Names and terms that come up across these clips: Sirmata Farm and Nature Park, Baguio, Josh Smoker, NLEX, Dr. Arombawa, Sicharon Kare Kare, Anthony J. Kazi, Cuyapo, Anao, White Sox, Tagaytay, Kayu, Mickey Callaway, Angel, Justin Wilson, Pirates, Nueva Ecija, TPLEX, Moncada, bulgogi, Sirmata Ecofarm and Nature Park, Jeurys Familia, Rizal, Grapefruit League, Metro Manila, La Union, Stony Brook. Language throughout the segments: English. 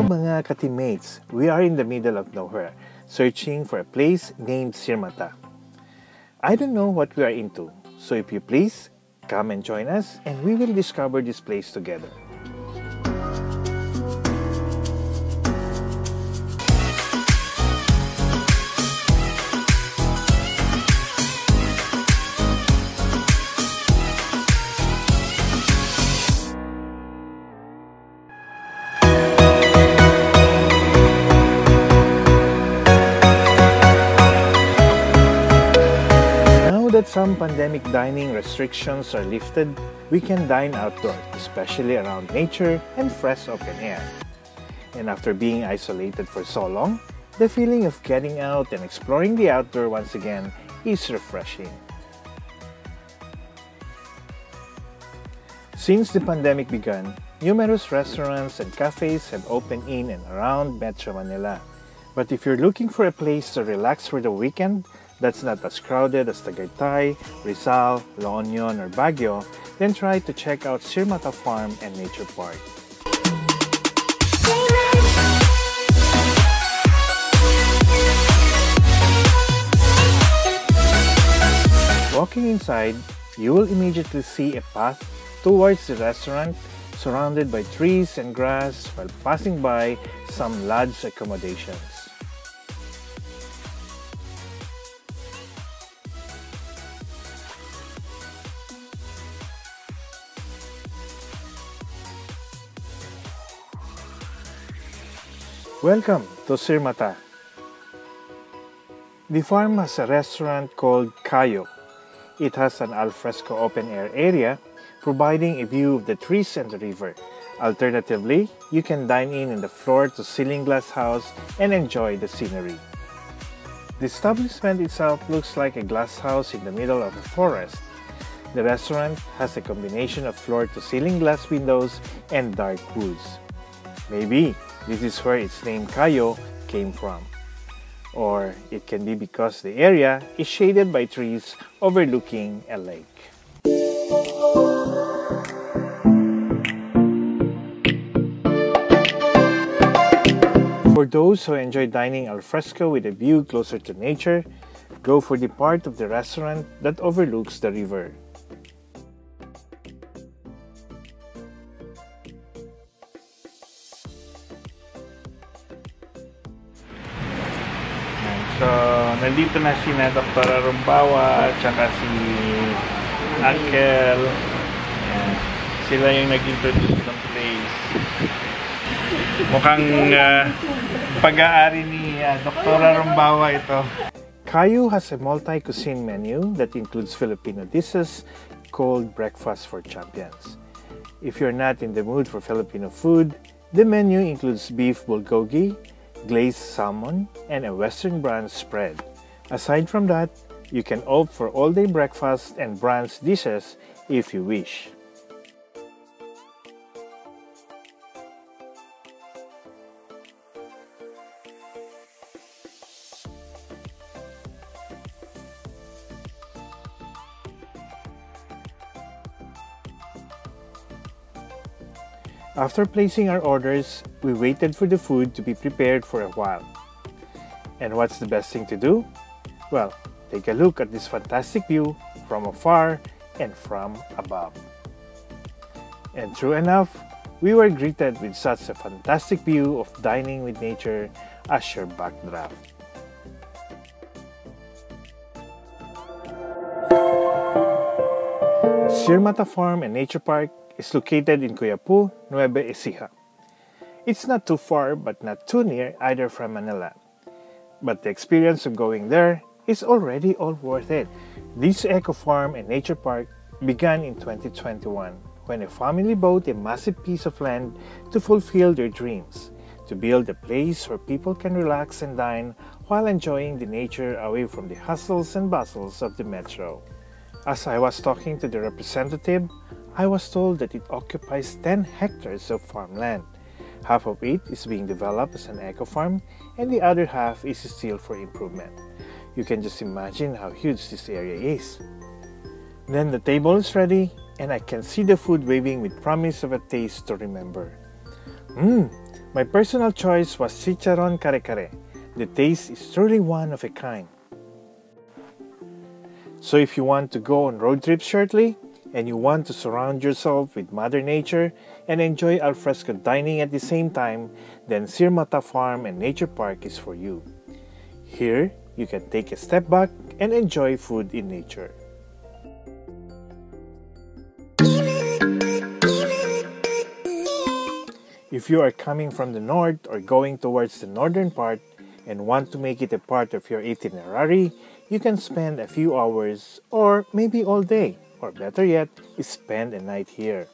Hello mga ka-teammates! We are in the middle of nowhere, searching for a place named Sirmata. I don't know what we are into, so if you please, come and join us and we will discover this place together. Some pandemic dining restrictions are lifted, we can dine outdoors, especially around nature and fresh open air. And after being isolated for so long, the feeling of getting out and exploring the outdoor once again is refreshing. Since the pandemic began, numerous restaurants and cafes have opened in and around Metro Manila. But if you're looking for a place to relax for the weekend that's not as crowded as Tagaytay, Rizal, La Union, or Baguio, then try to check out Sirmata Farm and Nature Park. Walking inside, you will immediately see a path towards the restaurant surrounded by trees and grass while passing by some lodge accommodations. Welcome to Sirmata! The farm has a restaurant called Kayu. It has an alfresco open-air area, providing a view of the trees and the river. Alternatively, you can dine in the floor-to-ceiling glass house and enjoy the scenery. The establishment itself looks like a glass house in the middle of a forest. The restaurant has a combination of floor-to-ceiling glass windows and dark woods. Maybe this is where its name Kayu came from. Or it can be because the area is shaded by trees overlooking a lake. For those who enjoy dining al fresco with a view closer to nature, go for the part of the restaurant that overlooks the river. So, nandito na si Dr. Arombawa at saka si Angel. Sila yung nag-introduce ng place. Mukhang pag-aari ni Dr. Arombawa ito. Kayu has a multi-cuisine menu that includes Filipino dishes called Breakfast for Champions. If you're not in the mood for Filipino food, the menu includes beef bulgogi, glazed salmon, and a Western brunch spread. Aside from that, you can opt for all-day breakfast and brunch dishes if you wish. After placing our orders, we waited for the food to be prepared for a while. And what's the best thing to do? Well, take a look at this fantastic view from afar and from above. And true enough, we were greeted with such a fantastic view of dining with nature as your backdrop. Sirmata Farm and Nature Park is located in Cuyapo, Nueva Ecija. It's not too far but not too near either from Manila. But the experience of going there is already all worth it. This eco farm and nature park began in 2021 when a family bought a massive piece of land to fulfill their dreams, to build a place where people can relax and dine while enjoying the nature away from the hustles and bustles of the metro. As I was talking to the representative, I was told that it occupies 10 hectares of farmland. Half of it is being developed as an eco-farm and the other half is still for improvement. You can just imagine how huge this area is. Then the table is ready and I can see the food waving with promise of a taste to remember. My personal choice was Sicharon Kare Kare. The taste is truly one of a kind. So if you want to go on road trips shortly, and you want to surround yourself with Mother Nature and enjoy al fresco dining at the same time, then Sirmata Farm and Nature Park is for you. Here, you can take a step back and enjoy food in nature. If you are coming from the north or going towards the northern part and want to make it a part of your itinerary, you can spend a few hours or maybe all day, or better yet, spend a night here.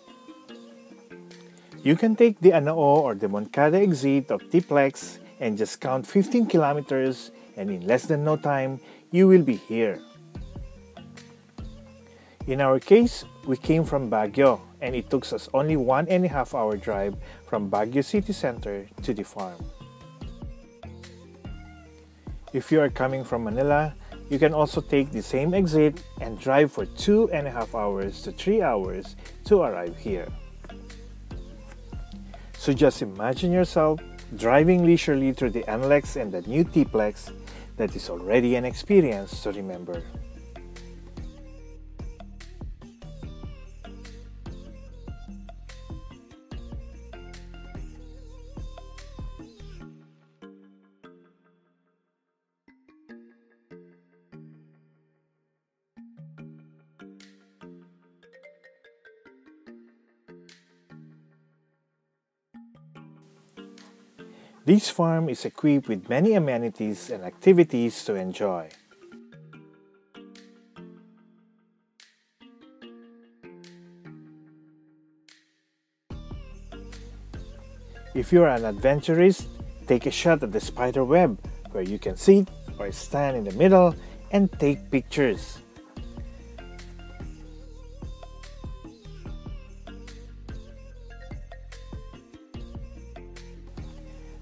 You can take the Anao or the Moncada exit of TPLEX and just count 15 kilometers and in less than no time, you will be here. In our case, we came from Baguio and it took us only 1.5 hour drive from Baguio City Center to the farm. If you are coming from Manila, you can also take the same exit and drive for 2.5 hours to 3 hours to arrive here. So just imagine yourself driving leisurely through the NLEX and the new TPLEX. That is already an experience to remember. This farm is equipped with many amenities and activities to enjoy. If you are an adventurist, take a shot at the spider web, where you can sit or stand in the middle and take pictures.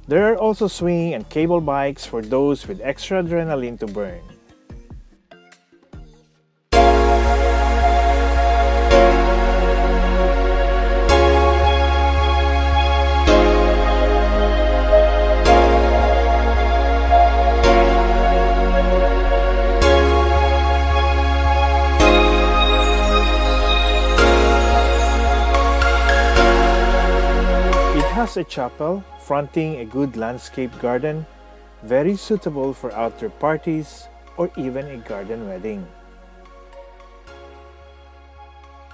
There are also swing and cable bikes for those with extra adrenaline to burn. It has a chapel fronting a good landscape garden, very suitable for outdoor parties or even a garden wedding.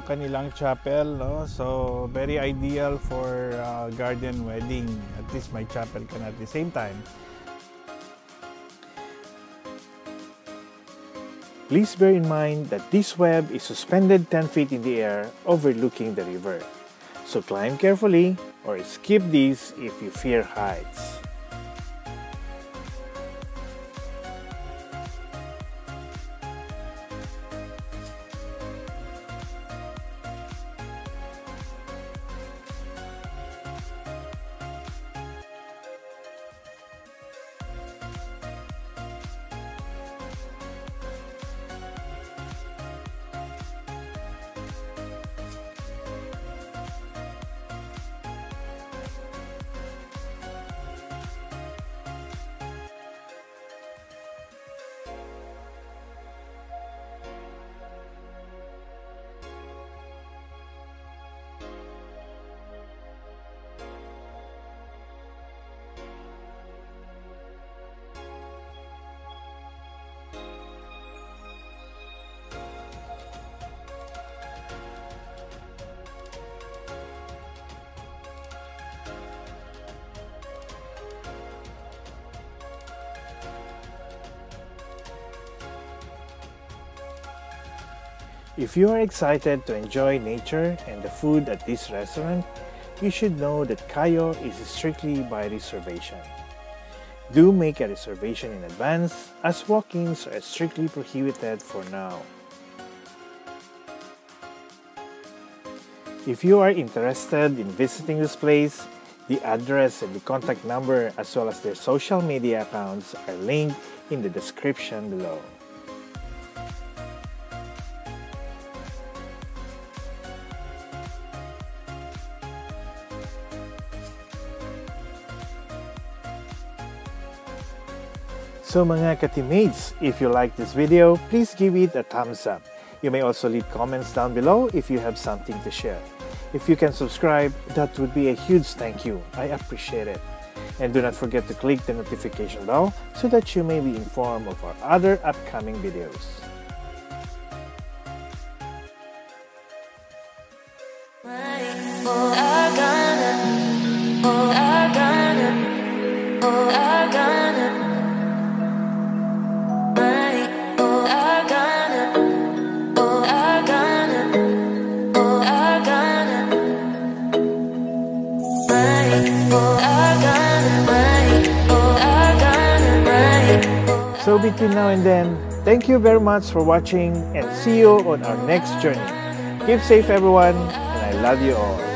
Kanilang chapel, no? So very ideal for garden wedding. At least my chapel can at the same time. Please bear in mind that this web is suspended 10 feet in the air overlooking the river. So climb carefully or skip these if you fear heights. If you are excited to enjoy nature and the food at this restaurant, you should know that Kayu is strictly by reservation. Do make a reservation in advance, as walk-ins are strictly prohibited for now. If you are interested in visiting this place, the address and the contact number as well as their social media accounts are linked in the description below. So mga ka-teammates, if you like this video, please give it a thumbs up. You may also leave comments down below if you have something to share. If you can subscribe, that would be a huge thank you. I appreciate it. And do not forget to click the notification bell so that you may be informed of our other upcoming videos. So between now and then, thank you very much for watching and see you on our next journey. Keep safe everyone, and I love you all.